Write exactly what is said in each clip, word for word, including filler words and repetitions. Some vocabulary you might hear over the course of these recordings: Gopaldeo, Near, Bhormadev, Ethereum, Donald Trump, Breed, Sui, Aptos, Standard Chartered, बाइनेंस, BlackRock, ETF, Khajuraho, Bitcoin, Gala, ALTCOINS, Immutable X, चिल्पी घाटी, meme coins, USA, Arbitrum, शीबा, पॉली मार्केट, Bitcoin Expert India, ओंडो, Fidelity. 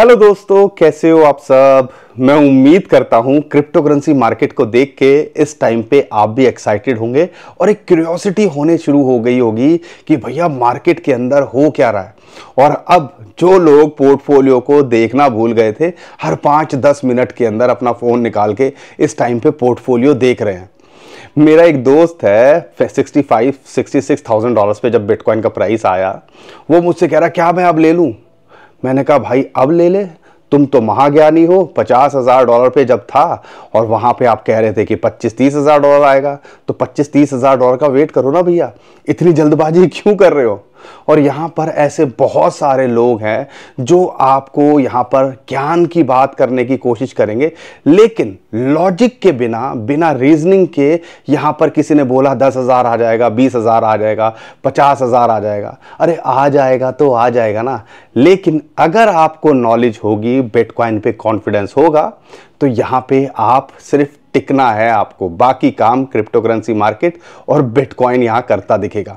Hello दोस्तों, कैसे हो आप सब। मैं उम्मीद करता हूं क्रिप्टो करेंसी मार्केट को देख के इस टाइम पे आप भी एक्साइटेड होंगे और एक क्यूरियोसिटी होने शुरू हो गई होगी कि भैया मार्केट के अंदर हो क्या रहा है। और अब जो लोग पोर्टफोलियो को देखना भूल गए थे, हर पाँच दस मिनट के अंदर अपना फ़ोन निकाल के इस टाइम पे पोर्टफोलियो देख रहे हैं। मेरा एक दोस्त है, sixty five sixty six thousand dollars पे जब बिटकॉइन का प्राइस आया, वो मुझसे कह रहा क्या मैं अब ले लूँ। मैंने कहा भाई अब ले ले, तुम तो महाज्ञानी हो। पचास हज़ार डॉलर पे जब था और वहाँ पे आप कह रहे थे कि पच्चीस तीस हज़ार डॉलर आएगा, तो पच्चीस तीस हज़ार डॉलर का वेट करो ना भैया, इतनी जल्दबाजी क्यों कर रहे हो। और यहाँ पर ऐसे बहुत सारे लोग हैं जो आपको यहाँ पर ज्ञान की बात करने की कोशिश करेंगे, लेकिन लॉजिक के बिना बिना रीजनिंग के। यहाँ पर किसी ने बोला दस हज़ार आ जाएगा, बीस हज़ार आ जाएगा, पचास हज़ार आ जाएगा। अरे आ जाएगा तो आ जाएगा ना, लेकिन अगर आपको नॉलेज होगी, बिटकॉइन पे कॉन्फिडेंस होगा, तो यहाँ पे आप सिर्फ टिकना है आपको, बाकी काम क्रिप्टो करेंसी मार्केट और बिटकॉइन यहाँ करता दिखेगा।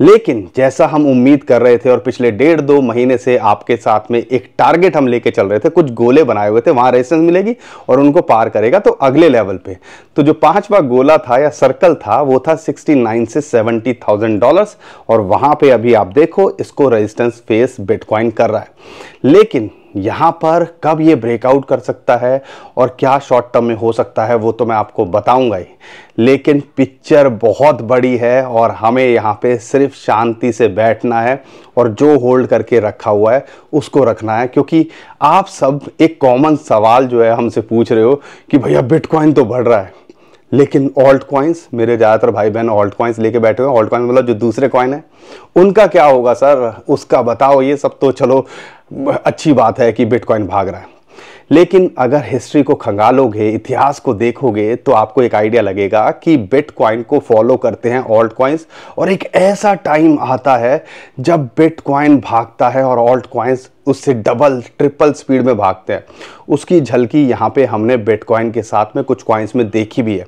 लेकिन जैसा हम उम्मीद कर रहे थे और पिछले डेढ़ दो महीने से आपके साथ में एक टारगेट हम लेके चल रहे थे, कुछ गोले बनाए हुए थे, वहाँ रेजिस्टेंस मिलेगी और उनको पार करेगा तो अगले लेवल पे। तो जो पांचवा गोला था या सर्कल था वो था सिक्सटी नाइन से सेवेंटी थाउजेंड डॉलर्स और वहाँ पर अभी आप देखो इसको रेजिस्टेंस फेस बिटकॉइन कर रहा है। लेकिन यहाँ पर कब ये ब्रेकआउट कर सकता है और क्या शॉर्ट टर्म में हो सकता है वो तो मैं आपको बताऊंगा ही, लेकिन पिक्चर बहुत बड़ी है और हमें यहाँ पे सिर्फ शांति से बैठना है और जो होल्ड करके रखा हुआ है उसको रखना है। क्योंकि आप सब एक कॉमन सवाल जो है हमसे पूछ रहे हो कि भैया बिटकॉइन तो बढ़ रहा है, लेकिन ऑल्ट कॉइन्स, मेरे ज़्यादातर भाई बहन ऑल्ट कॉइन्स लेके बैठे हुए हैं। ऑल्ट कॉइन्स मतलब जो दूसरे कॉइन हैं, उनका क्या होगा सर, उसका बताओ। ये सब तो चलो अच्छी बात है कि बिटकॉइन भाग रहा है, लेकिन अगर हिस्ट्री को खंगालोगे, इतिहास को देखोगे, तो आपको एक आइडिया लगेगा कि बिटकॉइन को फॉलो करते हैं ऑल्ट कॉइन्स। और एक ऐसा टाइम आता है जब बिटकॉइन भागता है और ऑल्ट कॉइन्स उससे डबल ट्रिपल स्पीड में भागते हैं। उसकी झलकी यहाँ पे हमने बिटकॉइन के साथ में कुछ कॉइन्स में देखी भी है।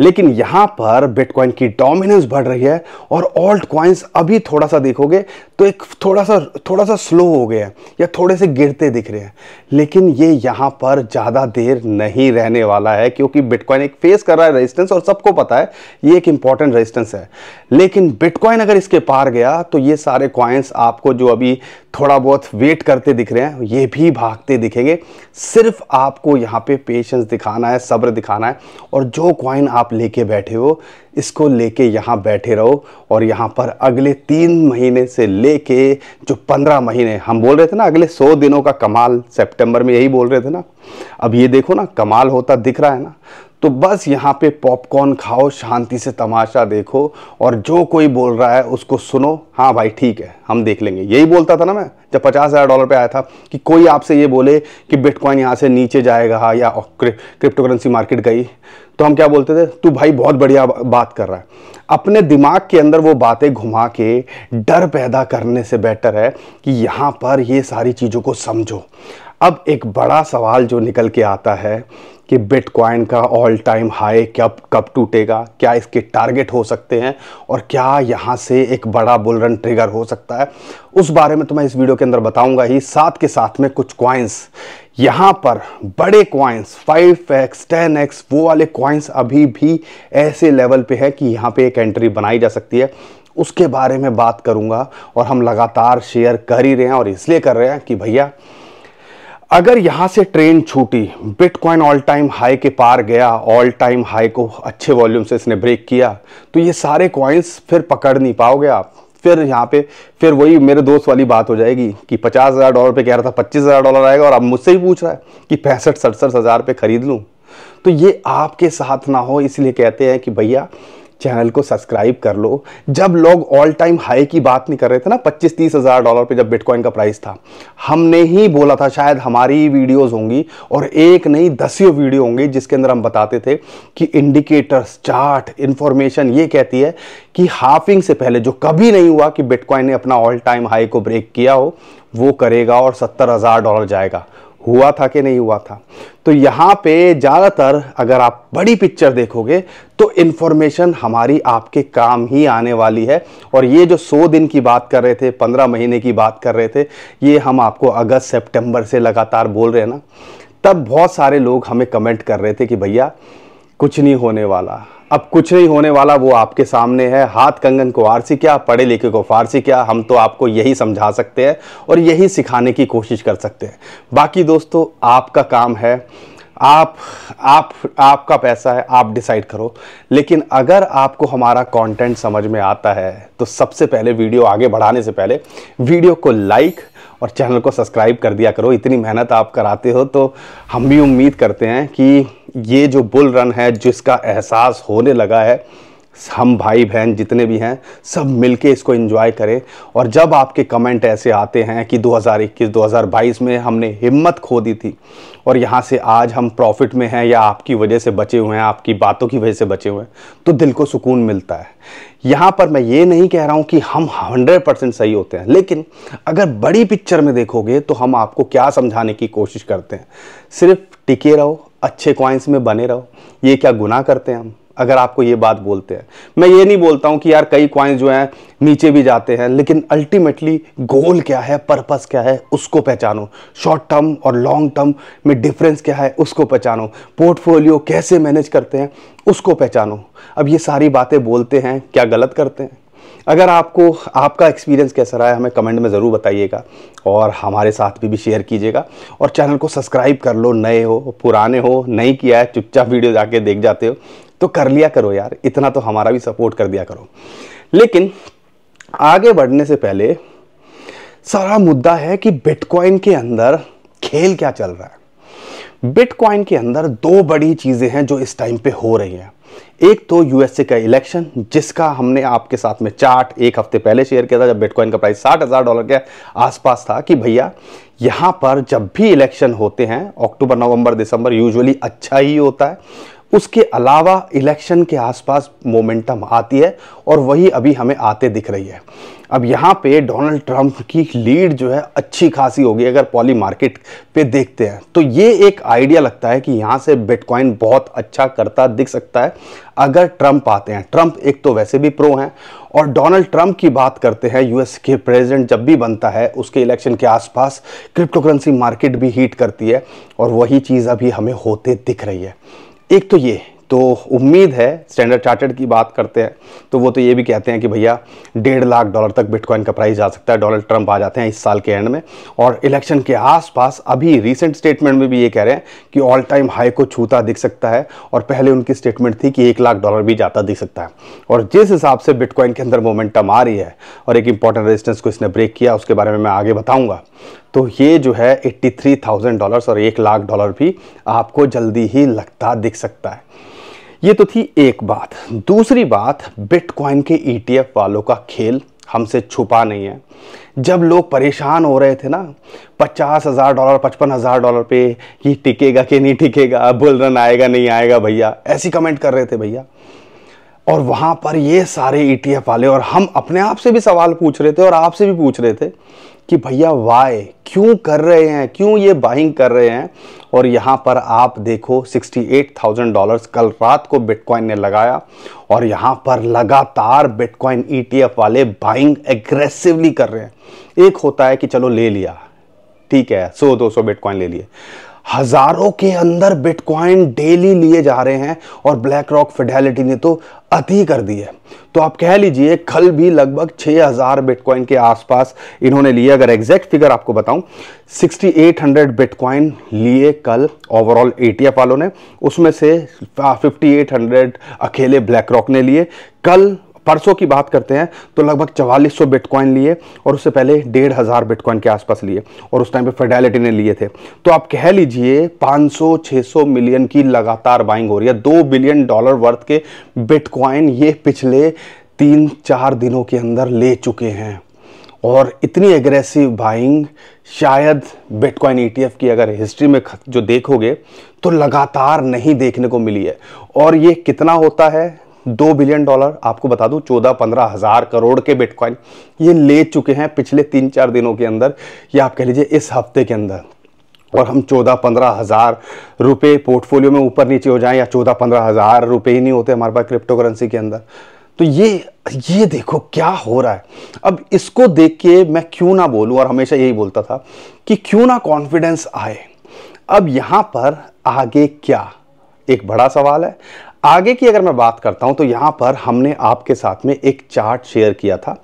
लेकिन यहाँ पर बिटकॉइन की डोमिनेंस बढ़ रही है और ऑल्ट कॉइन्स अभी थोड़ा सा देखोगे तो एक थोड़ा सा थोड़ा सा स्लो हो गया है या थोड़े से गिरते दिख रहे हैं, लेकिन ये यहाँ पर ज़्यादा देर नहीं रहने वाला है क्योंकि बिटकॉइन एक फेस कर रहा है रेजिस्टेंस और सबको पता है ये एक इंपॉर्टेंट रेजिस्टेंस है। लेकिन बिटकॉइन अगर इसके पार गया तो ये सारे कॉइन्स आपको जो अभी थोड़ा बहुत वेट करते दिख रहे हैं ये भी भागते दिखेंगे। सिर्फ आपको यहाँ पे पेशेंस दिखाना है, सब्र दिखाना है और जो कॉइन आप लेके बैठे हो इसको लेके यहाँ बैठे रहो। और यहाँ पर अगले तीन महीने से लेके जो पंद्रह महीने हम बोल रहे थे ना, अगले सौ दिनों का कमाल सितंबर में यही बोल रहे थे ना, अब ये देखो ना कमाल होता दिख रहा है ना। तो बस यहाँ पे पॉपकॉर्न खाओ, शांति से तमाशा देखो और जो कोई बोल रहा है उसको सुनो। हाँ भाई ठीक है, हम देख लेंगे। यही बोलता था ना मैं जब पचास हज़ार डॉलर पे आया था कि कोई आपसे ये बोले कि बिटकॉइन यहाँ से नीचे जाएगा या क्रिप्टो करेंसी मार्केट गई, तो हम क्या बोलते थे, तू भाई बहुत बढ़िया बात कर रहा है। अपने दिमाग के अंदर वो बातें घुमा के डर पैदा करने से बेटर है कि यहाँ पर ये सारी चीज़ों को समझो। अब एक बड़ा सवाल जो निकल के आता है कि बिटकॉइन का ऑल टाइम हाई कब कब टूटेगा, क्या इसके टारगेट हो सकते हैं और क्या यहाँ से एक बड़ा बुल रन ट्रिगर हो सकता है, उस बारे में तो मैं इस वीडियो के अंदर बताऊंगा ही। साथ के साथ में कुछ कॉइन्स यहाँ पर बड़े coins five X ten X वो वाले कॉइन्स अभी भी ऐसे लेवल पे है कि यहाँ पे एक एंट्री बनाई जा सकती है, उसके बारे में बात करूँगा। और हम लगातार शेयर कर ही रहे हैं और इसलिए कर रहे हैं कि भैया अगर यहाँ से ट्रेन छूटी, बिटकॉइन ऑल टाइम हाई के पार गया, ऑल टाइम हाई को अच्छे वॉल्यूम से इसने ब्रेक किया, तो ये सारे कॉइन्स फिर पकड़ नहीं पाओगे आप। फिर यहाँ पे फिर वही मेरे दोस्त वाली बात हो जाएगी कि पचास हज़ार डॉलर पे कह रहा था पच्चीस हज़ार डॉलर आएगा और अब मुझसे ही पूछ रहा है कि पैंसठ सड़सठ हज़ार पे ख़रीद लूँ। तो ये आपके साथ ना हो, इसलिए कहते हैं कि भैया चैनल को सब्सक्राइब कर लो। जब लोग ऑल टाइम हाई की बात नहीं कर रहे थे ना, पच्चीस तीस हज़ार डॉलर पे जब बिटकॉइन का प्राइस था, हमने ही बोला था शायद हमारी वीडियोस होंगी और एक नहीं दसियों वीडियो होंगी जिसके अंदर हम बताते थे कि इंडिकेटर्स, चार्ट, इन्फॉर्मेशन ये कहती है कि हाफिंग से पहले, जो कभी नहीं हुआ कि बिटकॉइन ने अपना ऑल टाइम हाई को ब्रेक किया हो, वो करेगा और सत्तर हज़ार डॉलर जाएगा। हुआ था कि नहीं हुआ था। तो यहाँ पे ज़्यादातर अगर आप बड़ी पिक्चर देखोगे तो इन्फॉर्मेशन हमारी आपके काम ही आने वाली है। और ये जो सौ दिन की बात कर रहे थे, पंद्रह महीने की बात कर रहे थे, ये हम आपको अगस्त सितंबर से लगातार बोल रहे हैं ना। तब बहुत सारे लोग हमें कमेंट कर रहे थे कि भैया कुछ नहीं होने वाला, अब कुछ नहीं होने वाला वो आपके सामने है। हाथ कंगन को आरसी क्या, पढ़े लिखे को फारसी क्या। हम तो आपको यही समझा सकते हैं और यही सिखाने की कोशिश कर सकते हैं। बाकी दोस्तों आपका काम है, आप आप आपका पैसा है, आप डिसाइड करो। लेकिन अगर आपको हमारा कंटेंट समझ में आता है तो सबसे पहले वीडियो आगे बढ़ाने से पहले वीडियो को लाइक और चैनल को सब्सक्राइब कर दिया करो। इतनी मेहनत आप कराते हो तो हम भी उम्मीद करते हैं कि ये जो बुल रन है जिसका एहसास होने लगा है, हम भाई बहन जितने भी हैं सब मिलके इसको एंजॉय करें। और जब आपके कमेंट ऐसे आते हैं कि दो हज़ार इक्कीस दो हज़ार बाईस में हमने हिम्मत खो दी थी और यहाँ से आज हम प्रॉफिट में हैं या आपकी वजह से बचे हुए हैं, आपकी बातों की वजह से बचे हुए हैं, तो दिल को सुकून मिलता है। यहाँ पर मैं ये नहीं कह रहा हूँ कि हम सौ परसेंट सही होते हैं, लेकिन अगर बड़ी पिक्चर में देखोगे तो हम आपको क्या समझाने की कोशिश करते हैं, सिर्फ टिके रहो, अच्छे कॉइन्स में बने रहो। ये क्या गुनाह करते हैं हम अगर आपको ये बात बोलते हैं। मैं ये नहीं बोलता हूँ कि यार कई कॉइन्स जो हैं नीचे भी जाते हैं, लेकिन अल्टीमेटली गोल क्या है, पर्पस क्या है, उसको पहचानो। शॉर्ट टर्म और लॉन्ग टर्म में डिफरेंस क्या है उसको पहचानो। पोर्टफोलियो कैसे मैनेज करते हैं उसको पहचानो। अब ये सारी बातें बोलते हैं, क्या गलत करते हैं? अगर आपको आपका एक्सपीरियंस कैसा रहा है हमें कमेंट में ज़रूर बताइएगा और हमारे साथ भी भी शेयर कीजिएगा। और चैनल को सब्सक्राइब कर लो, नए हो पुराने हो, नहीं किया है चुपचाप वीडियो जाके देख जाते हो तो कर लिया करो यार, इतना तो हमारा भी सपोर्ट कर दिया करो। लेकिन आगे बढ़ने से पहले सारा मुद्दा है कि बिटकॉइन के अंदर खेल क्या चल रहा है। बिटकॉइन के अंदर दो बड़ी चीज़ें हैं जो इस टाइम पे हो रही हैं। एक तो यूएसए का इलेक्शन, जिसका हमने आपके साथ में चार्ट एक हफ्ते पहले शेयर किया था जब बिटकॉइन का प्राइस साठ हज़ार डॉलर के आसपास था कि भैया यहाँ पर जब भी इलेक्शन होते हैं अक्टूबर नवंबर दिसंबर यूजुअली अच्छा ही होता है। उसके अलावा इलेक्शन के आसपास मोमेंटम आती है और वही अभी हमें आते दिख रही है। अब यहाँ पे डोनाल्ड ट्रंप की लीड जो है अच्छी खासी होगी अगर पॉली मार्केट पे देखते हैं तो ये एक आइडिया लगता है कि यहाँ से बिटकॉइन बहुत अच्छा करता दिख सकता है अगर ट्रंप आते हैं। ट्रंप एक तो वैसे भी प्रो हैं और डोनाल्ड ट्रंप की बात करते हैं, यूएस के प्रेसिडेंट जब भी बनता है उसके इलेक्शन के आसपास क्रिप्टो करेंसी मार्केट भी हीट करती है और वही चीज़ अभी हमें होते दिख रही है। एक तो ये तो उम्मीद है, स्टैंडर्ड चार्टर्ड की बात करते हैं तो वो तो ये भी कहते हैं कि भैया डेढ़ लाख डॉलर तक बिटकॉइन का प्राइस जा सकता है, डोनाल्ड ट्रंप आ जाते हैं इस साल के एंड में और इलेक्शन के आसपास। अभी रीसेंट स्टेटमेंट में भी ये कह रहे हैं कि ऑल टाइम हाई को छूता दिख सकता है और पहले उनकी स्टेटमेंट थी कि एक लाख डॉलर भी जाता दिख सकता है। और जिस हिसाब से बिटकॉइन के अंदर मोमेंटम आ रही है और एक इंपॉर्टेंट रेजिस्टेंस को इसने ब्रेक किया, उसके बारे में मैं आगे बताऊँगा। तो ये जो है तिरासी हज़ार डॉलर और एक लाख डॉलर भी आपको जल्दी ही लगता दिख सकता है। ये तो थी एक बात। दूसरी बात, बिटकॉइन के ईटीएफ वालों का खेल हमसे छुपा नहीं है। जब लोग परेशान हो रहे थे ना पचास हज़ार डॉलर पचपन हज़ार डॉलर पे ये टिकेगा कि नहीं टिकेगा, बुल रन आएगा नहीं आएगा, भैया ऐसी कमेंट कर रहे थे भैया, और वहाँ पर ये सारे ईटीएफ वाले और हम अपने आप से भी सवाल पूछ रहे थे और आपसे भी पूछ रहे थे कि भैया वाई क्यों कर रहे हैं, क्यों ये बाइंग कर रहे हैं। और यहाँ पर आप देखो अड़सठ हज़ार डॉलर्स कल रात को बिटकॉइन ने लगाया और यहाँ पर लगातार बिटकॉइन ईटीएफ वाले बाइंग एग्रेसिवली कर रहे हैं। एक होता है कि चलो ले लिया, ठीक है, सौ दो सौ बिटकॉइन ले लिए, हज़ारों के अंदर बिटकॉइन डेली लिए जा रहे हैं और ब्लैक रॉक फिडेलिटी ने तो अति कर दी है। तो आप कह लीजिए कल भी लगभग छह हज़ार बिटकॉइन के आसपास इन्होंने लिए। अगर एग्जैक्ट फिगर आपको बताऊं अड़सठ सौ बिटकॉइन लिए कल ओवरऑल एटीएफ वालों ने, उसमें से अट्ठावन सौ अकेले ब्लैक रॉक ने लिए। कल परसों की बात करते हैं तो लगभग चवालीस सौ बिटकॉइन लिए और उससे पहले डेढ़ हज़ार बिटकॉइन के आसपास लिए और उस टाइम पे फिडेलिटी ने लिए थे। तो आप कह लीजिए पाँच सौ छह सौ मिलियन की लगातार बाइंग हो रही है। दो बिलियन डॉलर वर्थ के बिटकॉइन ये पिछले तीन चार दिनों के अंदर ले चुके हैं और इतनी एग्रेसिव बाइंग शायद बिटकॉइन ईटीएफ की अगर हिस्ट्री में जो देखोगे तो लगातार नहीं देखने को मिली है। और ये कितना होता है, दो बिलियन डॉलर आपको बता दूं, चौदह पंद्रह हज़ार करोड़ के बिटकॉइन ये ले चुके हैं पिछले तीन चार दिनों के अंदर या आप कह लीजिए इस हफ्ते के अंदर। और हम चौदह पंद्रह हज़ार रुपये पोर्टफोलियो में ऊपर नीचे हो जाएं या चौदह पंद्रह हज़ार रुपये ही नहीं होते हमारे पास क्रिप्टो करेंसी के अंदर। तो ये ये देखो क्या हो रहा है। अब इसको देख के मैं क्यों ना बोलूँ, और हमेशा यही बोलता था कि क्यों ना कॉन्फिडेंस आए। अब यहाँ पर आगे क्या, एक बड़ा सवाल है। आगे की अगर मैं बात करता हूं तो यहाँ पर हमने आपके साथ में एक चार्ट शेयर किया था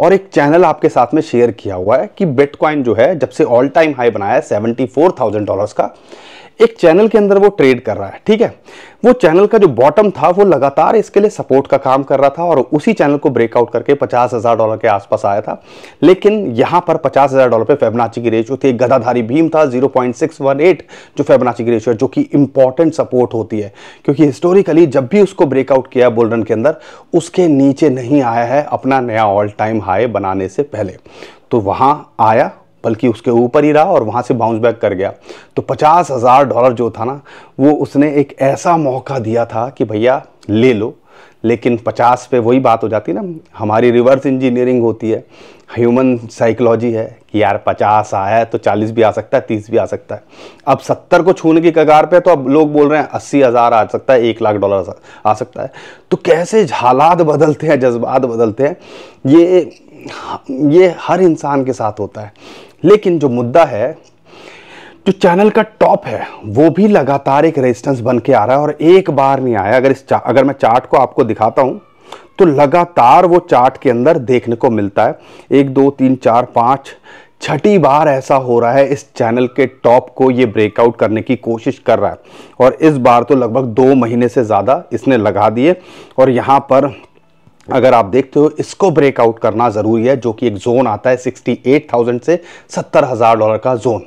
और एक चैनल आपके साथ में शेयर किया हुआ है कि बिटकॉइन जो है जब से ऑल टाइम हाई बनाया है चौहत्तर हज़ार डॉलर्स का, एक चैनल के अंदर वो ट्रेड कर रहा है, ठीक है। वो चैनल का जो बॉटम था वो लगातार इसके लिए सपोर्ट का काम कर रहा था और उसी चैनल को ब्रेकआउट करके पचास हज़ार डॉलर के आसपास आया था। लेकिन यहाँ पर पचास हज़ार डॉलर पे फेबोनाची की रेशियो थी, एक गदाधारी भीम था zero point six one eight जो फेबोनाची की रेशियो है, जो कि इंपॉर्टेंट सपोर्ट होती है, क्योंकि हिस्टोरिकली जब भी उसको ब्रेकआउट किया बुल रन के अंदर उसके नीचे नहीं आया है अपना नया ऑल टाइम हाई बनाने से पहले। तो वहाँ आया बल्कि उसके ऊपर ही रहा और वहाँ से बाउंस बैक कर गया। तो पचास हज़ार डॉलर जो था ना वो उसने एक ऐसा मौका दिया था कि भैया ले लो, लेकिन पचास पे वही बात हो जाती है ना, हमारी रिवर्स इंजीनियरिंग होती है, ह्यूमन साइकोलॉजी है कि यार पचास आया है तो चालीस भी आ सकता है, तीस भी आ सकता है। अब सत्तर को छूने की कगार पे, तो अब लोग बोल रहे हैं अस्सी हज़ार आ सकता है, एक लाख डॉलर आ सकता है। तो कैसे हालात बदलते हैं, जज्बात बदलते हैं, ये ये हर इंसान के साथ होता है। लेकिन जो मुद्दा है, जो चैनल का टॉप है वो भी लगातार एक रेजिस्टेंस बन के आ रहा है और एक बार नहीं आया। अगर इस अगर मैं चार्ट को आपको दिखाता हूँ तो लगातार वो चार्ट के अंदर देखने को मिलता है, एक दो तीन चार पाँच छठी बार ऐसा हो रहा है इस चैनल के टॉप को ये ब्रेकआउट करने की कोशिश कर रहा है। और इस बार तो लगभग दो महीने से ज़्यादा इसने लगा दिए और यहाँ पर अगर आप देखते हो इसको ब्रेकआउट करना ज़रूरी है, जो कि एक जोन आता है अड़सठ हज़ार से सत्तर हज़ार डॉलर का जोन।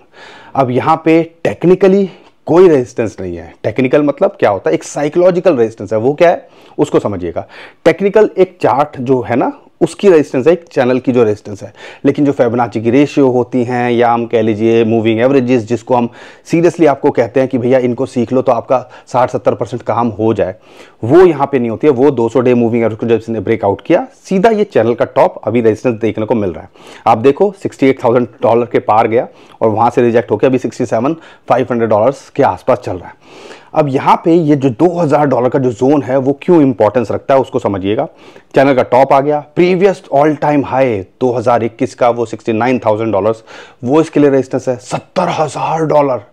अब यहाँ पे टेक्निकली कोई रेजिस्टेंस नहीं है। टेक्निकल मतलब क्या होता है, एक साइकोलॉजिकल रेजिस्टेंस है, वो क्या है उसको समझिएगा। टेक्निकल एक चार्ट जो है ना उसकी रेजिस्टेंस है, एक चैनल की जो रेजिस्टेंस है, लेकिन जो फेबोनाची की रेशियो होती हैं या हम कह लीजिए मूविंग एवरेजेस, जिसको हम सीरियसली आपको कहते हैं कि भैया इनको सीख लो तो आपका साठ सत्तर परसेंट काम हो जाए, वो यहाँ पे नहीं होती है। वो दो सौ डे मूविंग एवरेज को जब इसने ब्रेकआउट किया सीधा ये चैनल का टॉप अभी रेजिस्टेंस देखने को मिल रहा है। आप देखो सिक्सटी एट थाउजेंड डॉलर के पार गया और वहाँ से रिजेक्ट होकर अभी sixty seven five hundred dollars के आसपास चल रहा है। अब यहाँ पे ये जो दो हज़ार डॉलर का जो जोन है वो क्यों इंपॉर्टेंस रखता है उसको समझिएगा। चैनल का टॉप आ गया, प्रीवियस ऑल टाइम हाई दो हज़ार इक्कीस का वो उनहत्तर हज़ार डॉलर्स, वो इसके लिए रेजिस्टेंस है। सत्तर हज़ार डॉलर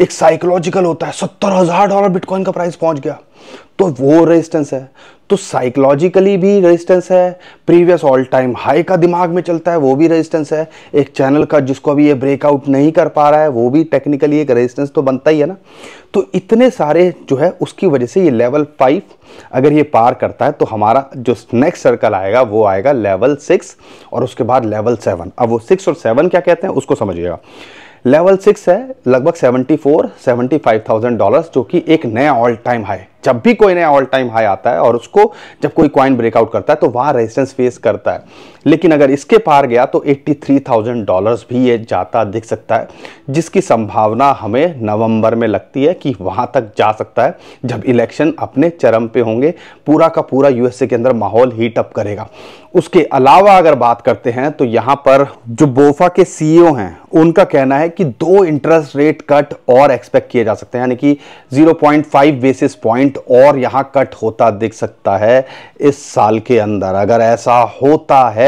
एक साइकोलॉजिकल होता है, सत्तर हज़ार डॉलर बिटकॉइन का प्राइस पहुंच गया तो वो रेजिस्टेंस है। तो साइकोलॉजिकली भी रेजिस्टेंस है, प्रीवियस ऑल टाइम हाई का दिमाग में चलता है वो भी रेजिस्टेंस है, एक चैनल का जिसको अभी ये ब्रेकआउट नहीं कर पा रहा है वो भी टेक्निकली एक रेजिस्टेंस तो बनता ही है ना। तो इतने सारे जो है उसकी वजह से ये लेवल फाइव अगर ये पार करता है तो हमारा जो नेक्स्ट सर्कल आएगा वो आएगा लेवल सिक्स और उसके बाद लेवल सेवन। अब वो सिक्स और सेवन क्या कहते हैं उसको समझिएगा। लेवल सिक्स है लगभग चौहत्तर, पचहत्तर हज़ार डॉलर्स, जो कि एक नया ऑल टाइम हाई। जब भी कोई नया ऑल टाइम हाई आता है और उसको जब कोई कॉइन ब्रेकआउट करता है तो वहाँ रेजिस्टेंस फेस करता है, लेकिन अगर इसके पार गया तो तिरासी हज़ार डॉलर्स भी ये जाता दिख सकता है, जिसकी संभावना हमें नवंबर में लगती है कि वहाँ तक जा सकता है जब इलेक्शन अपने चरम पे होंगे, पूरा का पूरा यूएसए के अंदर माहौल हीटअप करेगा। उसके अलावा अगर बात करते हैं तो यहाँ पर जो बोफा के सीईओ हैं उनका कहना है कि दो इंटरेस्ट रेट कट और एक्सपेक्ट किए जा सकते हैं, यानी कि zero point five basis point और यहां कट होता दिख सकता है इस साल के अंदर। अगर ऐसा होता है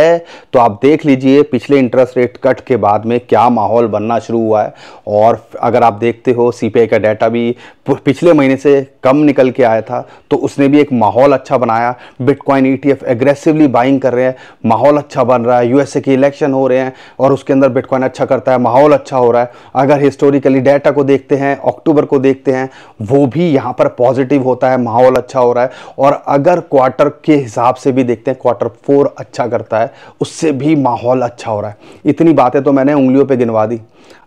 तो आप देख लीजिए पिछले इंटरेस्ट रेट कट के बाद में क्या माहौल बनना शुरू हुआ है। और अगर आप देखते हो सीपीआई का डाटा भी पिछले महीने से कम निकल के आया था तो उसने भी एक माहौल अच्छा बनाया। बिटकॉइन ईटीएफ एग्रेसिवली बाइंग कर रहे हैं, माहौल अच्छा बन रहा है, यूएसए के इलेक्शन हो रहे हैं और उसके अंदर बिटकॉइन अच्छा करता है, माहौल अच्छा हो रहा है। अगर हिस्टोरिकली डाटा को देखते हैं, अक्टूबर को देखते हैं, वो भी यहाँ पर पॉजिटिव होता है, माहौल अच्छा हो रहा है। और अगर क्वार्टर के हिसाब से भी देखते हैं, क्वार्टर फोर अच्छा करता है, उससे भी माहौल अच्छा हो रहा है। इतनी बातें तो मैंने उंगलियों पे गिनवा दी,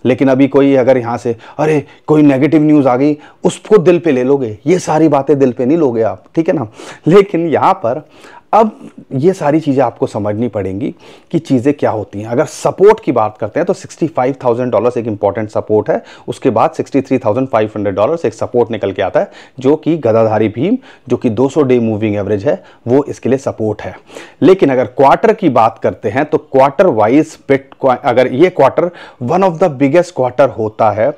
लेकिन अभी कोई अगर यहाँ से अरे कोई नेगेटिव न्यूज़ आ गई उसको दिल पे ले लोगे, ये सारी बातें दिल पे नहीं लोगे आप, ठीक है ना। लेकिन यहाँ पर अब ये सारी चीज़ें आपको समझनी पड़ेंगी कि चीज़ें क्या होती हैं। अगर सपोर्ट की बात करते हैं तो सिक्सटी फाइव थाउजेंड डॉलर्स एक इंपॉर्टेंट सपोर्ट है, उसके बाद sixty three thousand five hundred dollars एक सपोर्ट निकल के आता है जो कि गदाधारी भीम जो कि two hundred day moving average है वो इसके लिए सपोर्ट है। लेकिन अगर क्वार्टर की बात करते हैं तो क्वार्टर वाइज बिटकॉइन, अगर ये quarter one of the biggest quarter होता है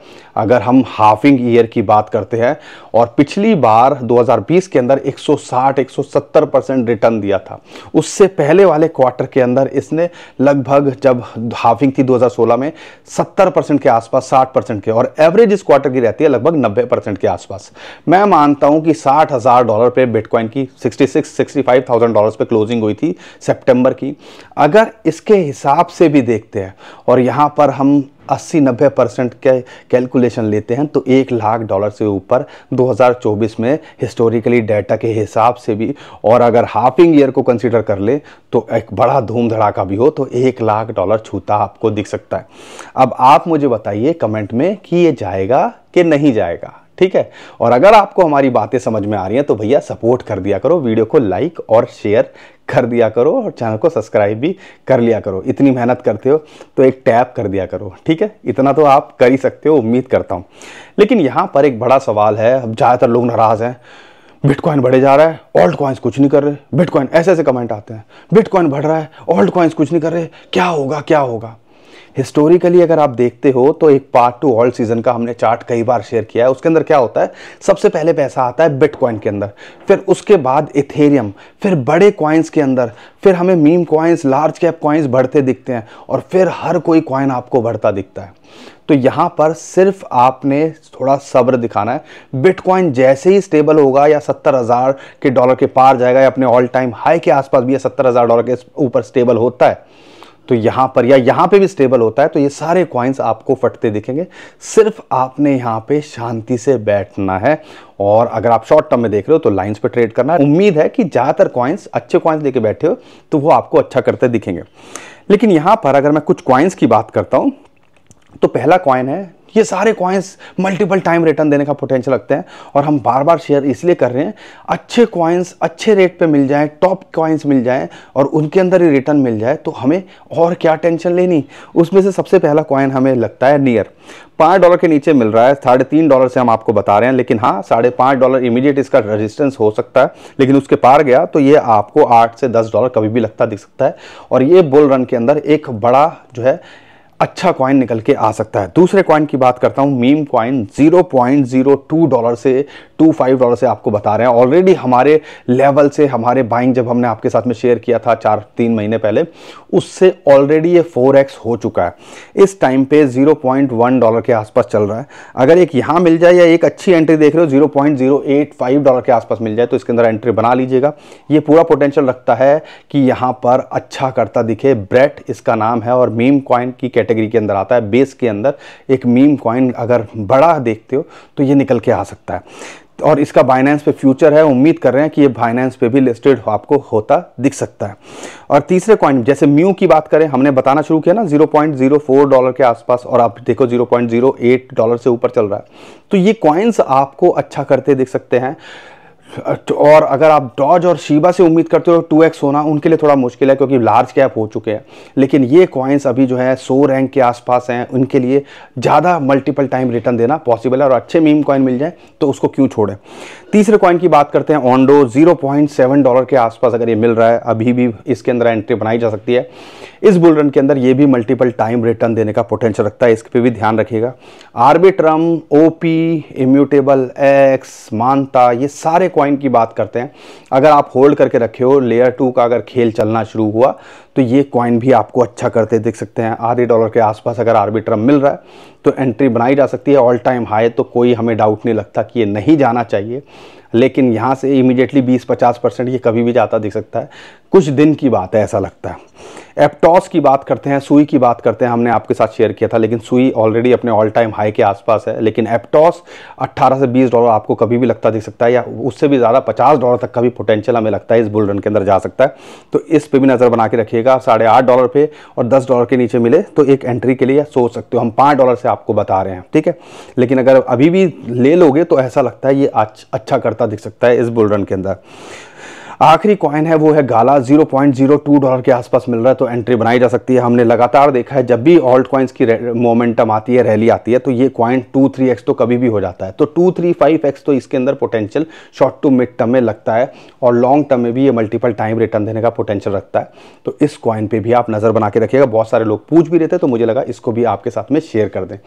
अगर हम हाफिंग ईयर की बात करते हैं, और पिछली बार दो हज़ार बीस के अंदर एक सौ साठ एक सौ सत्तर परसेंट रिटर्न दिया था। उससे पहले वाले क्वार्टर के अंदर इसने लगभग, जब हाफिंग थी दो हज़ार सोलह में, सत्तर परसेंट के आसपास, साठ परसेंट के, और एवरेज इस क्वार्टर की रहती है लगभग नब्बे परसेंट के आसपास। मैं मानता हूं कि साठ हज़ार डॉलर पे बिटकॉइन की sixty six sixty five thousand dollars पे क्लोजिंग हुई थी सितंबर की। अगर इसके हिसाब से भी देखते हैं और यहाँ पर हम अस्सी नब्बे परसेंट के कैलकुलेशन लेते हैं तो एक लाख डॉलर से ऊपर दो हज़ार चौबीस में हिस्टोरिकली डाटा के हिसाब से भी, और अगर हाफिंग ईयर को कंसीडर कर ले तो एक बड़ा धूम धड़ाका भी हो तो एक लाख डॉलर छूता आपको दिख सकता है। अब आप मुझे बताइए कमेंट में कि ये जाएगा कि नहीं जाएगा, ठीक है। और अगर आपको हमारी बातें समझ में आ रही हैं तो भैया सपोर्ट कर दिया करो, वीडियो को लाइक और शेयर कर दिया करो, और चैनल को सब्सक्राइब भी कर लिया करो। इतनी मेहनत करते हो तो एक टैप कर दिया करो, ठीक है, इतना तो आप कर ही सकते हो, उम्मीद करता हूँ। लेकिन यहाँ पर एक बड़ा सवाल है, अब ज़्यादातर लोग नाराज़ हैं, बिटकॉइन बढ़े जा रहा है, ऑल्ट कॉइन्स कुछ नहीं कर रहे, बिटकॉइन, ऐसे ऐसे कमेंट आते हैं, बिटकॉइन बढ़ रहा है, ऑल्ट कॉइन्स कुछ नहीं कर रहे, क्या होगा क्या होगा। हिस्टोरिकली अगर आप देखते हो तो एक पार्ट टू ऑल्ट सीजन का हमने चार्ट कई बार शेयर किया है। उसके अंदर क्या होता है, सबसे पहले पैसा आता है बिटकॉइन के अंदर, फिर उसके बाद इथेरियम, फिर बड़े कॉइन्स के अंदर, फिर हमें meme coins, large cap coins बढ़ते दिखते हैं, और फिर हर कोई कॉइन आपको बढ़ता दिखता है। तो यहाँ पर सिर्फ आपने थोड़ा सब्र दिखाना है। बिटकॉइन जैसे ही स्टेबल होगा या सत्तर हज़ार के डॉलर के पार जाएगा या अपने ऑल टाइम हाई के आसपास भी, या सत्तर हज़ार डॉलर के ऊपर स्टेबल होता है तो यहाँ पर, या यहाँ पे भी स्टेबल होता है तो ये सारे कॉइन्स आपको फटते दिखेंगे। सिर्फ आपने यहाँ पे शांति से बैठना है, और अगर आप शॉर्ट टर्म में देख रहे हो तो लाइंस पे ट्रेड करना है। उम्मीद है कि ज़्यादातर कॉइन्स, अच्छे कॉइन्स लेके बैठे हो तो वो आपको अच्छा करते दिखेंगे। लेकिन यहाँ पर अगर मैं कुछ कॉइन्स की बात करता हूँ तो पहला कॉइन है, ये सारे कॉइन्स मल्टीपल टाइम रिटर्न देने का पोटेंशियल रखते हैं और हम बार बार शेयर इसलिए कर रहे हैं, अच्छे कॉइन्स अच्छे रेट पे मिल जाएं, टॉप कॉइन्स मिल जाएं और उनके अंदर ही रिटर्न मिल जाए तो हमें और क्या टेंशन लेनी। उसमें से सबसे पहला कॉइन हमें लगता है नियर, पाँच डॉलर के नीचे मिल रहा है, साढ़े तीन डॉलर से हम आपको बता रहे हैं, लेकिन हाँ साढ़े पाँच डॉलर इमीडिएट इसका रेजिस्टेंस हो सकता है, लेकिन उसके पार गया तो ये आपको आठ से दस डॉलर कभी भी लगता दिख सकता है, और ये बुल रन के अंदर एक बड़ा जो है अच्छा कॉइन निकल के आ सकता है। दूसरे कॉइन की बात करता हूँ, meme coin, zero point zero two dollar से पच्चीस डॉलर से आपको बता रहे हैं। ऑलरेडी हमारे लेवल से, हमारे बाइंग जब हमने आपके साथ में शेयर किया था चार तीन महीने पहले, उससे ऑलरेडी ये फोर एक्स हो चुका है। इस टाइम पे ज़ीरो पॉइंट वन डॉलर के आसपास चल रहा है। अगर एक यहाँ मिल जाए या एक अच्छी एंट्री देख रहे हो zero point zero eight five dollar के आसपास मिल जाए तो इसके अंदर एंट्री बना लीजिएगा। ये पूरा पोटेंशियल रखता है कि यहाँ पर अच्छा करता दिखे। ब्रेट इसका नाम है और मीम कॉइन की कैटेगरी के अंदर आता है, बेस के अंदर एक मीम कॉइन अगर बड़ा देखते हो तो ये निकल के आ सकता है, और इसका बाइनेंस पे फ्यूचर है, उम्मीद कर रहे हैं कि ये बाइनेंस पे भी लिस्टेड आपको होता दिख सकता है। और तीसरे कॉइन जैसे म्यू की बात करें, हमने बताना शुरू किया ना zero point zero four dollar के आसपास, और आप देखो zero point zero eight dollar से ऊपर चल रहा है, तो ये कॉइन्स आपको अच्छा करते दिख सकते हैं। और अगर आप डॉज और शीबा से उम्मीद करते हो टू एक्स होना, उनके लिए थोड़ा मुश्किल है क्योंकि लार्ज कैप हो चुके हैं, लेकिन ये कॉइन्स अभी जो है सौ रैंक के आसपास हैं, उनके लिए ज़्यादा मल्टीपल टाइम रिटर्न देना पॉसिबल है, और अच्छे मीम कॉइन मिल जाए तो उसको क्यों छोड़ें। तीसरे कॉइन की बात करते हैं, ओंडो, zero point seven dollar के आसपास अगर ये मिल रहा है अभी भी इसके अंदर एंट्री बनाई जा सकती है। इस बुल रन के अंदर ये भी मल्टीपल टाइम रिटर्न देने का पोटेंशियल रखता है, इस पर भी ध्यान रखिएगा। आर्बिट्रम, ओपी, इम्यूटेबल एक्स, मानता, ये सारे कॉइन की बात करते हैं, अगर आप होल्ड करके रखे हो, लेयर टू का अगर खेल चलना शुरू हुआ तो ये कॉइन भी आपको अच्छा करते दिख सकते हैं। आधे डॉलर के आसपास अगर आर्बिट्रम मिल रहा है तो एंट्री बनाई जा सकती है। ऑल टाइम हाई तो कोई हमें डाउट नहीं लगता कि ये नहीं जाना चाहिए, लेकिन यहाँ से इमीडिएटली बीस पचास परसेंट ये कभी भी जाता दिख सकता है, कुछ दिन की बात है ऐसा लगता है। एप्टॉस की बात करते हैं, सुई की बात करते हैं, हमने आपके साथ शेयर किया था, लेकिन सुई ऑलरेडी अपने ऑल टाइम हाई के आसपास है, लेकिन एप्टॉस अट्ठारह से बीस डॉलर आपको कभी भी लगता दिख सकता है, या उससे भी ज़्यादा पचास डॉलर तक का भी पोटेंशियल हमें लगता है इस बुल रन के अंदर जा सकता है, तो इस पर भी नज़र बना के रखिएगा। साढ़े आठ डॉलर पे और दस डॉलर के नीचे मिले तो एक एंट्री के लिए सोच सकते हो, हम पाँच डॉलर से आपको बता रहे हैं, ठीक है, लेकिन अगर अभी भी ले लोगे तो ऐसा लगता है ये अच्छा करता दिख सकता है इस बुल रन के अंदर। आखिरी कॉइन है वो है Gala, zero point zero two dollar के आसपास मिल रहा है, तो एंट्री बनाई जा सकती है। हमने लगातार देखा है जब भी ऑल्ट कॉइन्स की मोमेंटम आती है, रैली आती है, तो ये कॉइन टू थ्री एक्स तो कभी भी हो जाता है। तो टू थ्री फाइव एक्स तो इसके अंदर potential short to mid term में लगता है और लॉन्ग टर्म में भी ये मल्टीपल टाइम रिटर्न देने का पोटेंशियल रखता है। तो इस कॉइन पर भी आप नज़र बना के रखिएगा। बहुत सारे लोग पूछ भी रहे थे तो मुझे लगा इसको भी आपके साथ में शेयर कर दें।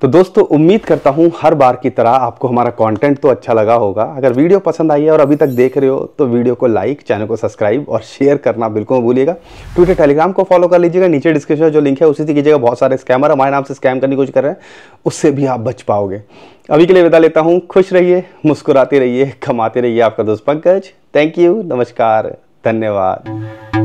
तो दोस्तों उम्मीद करता हूँ हर बार की तरह आपको हमारा कंटेंट तो अच्छा लगा होगा। अगर वीडियो पसंद आई है और अभी तक देख रहे हो तो वीडियो को लाइक, चैनल को सब्सक्राइब और शेयर करना बिल्कुल भूलिएगा। ट्विटर, टेलीग्राम को फॉलो कर लीजिएगा, नीचे डिस्क्रिप्शन में जो लिंक है उसी से कीजिएगा। बहुत सारे स्कैमर हमारे नाम से स्कैम करने की कोशिश कर रहे हैं, उससे भी आप बच पाओगे। अभी के लिए विदा लेता हूँ। खुश रहिए, मुस्कुराते रहिए, कमाते रहिए। आपका दोस्त पंकज। थैंक यू, नमस्कार, धन्यवाद।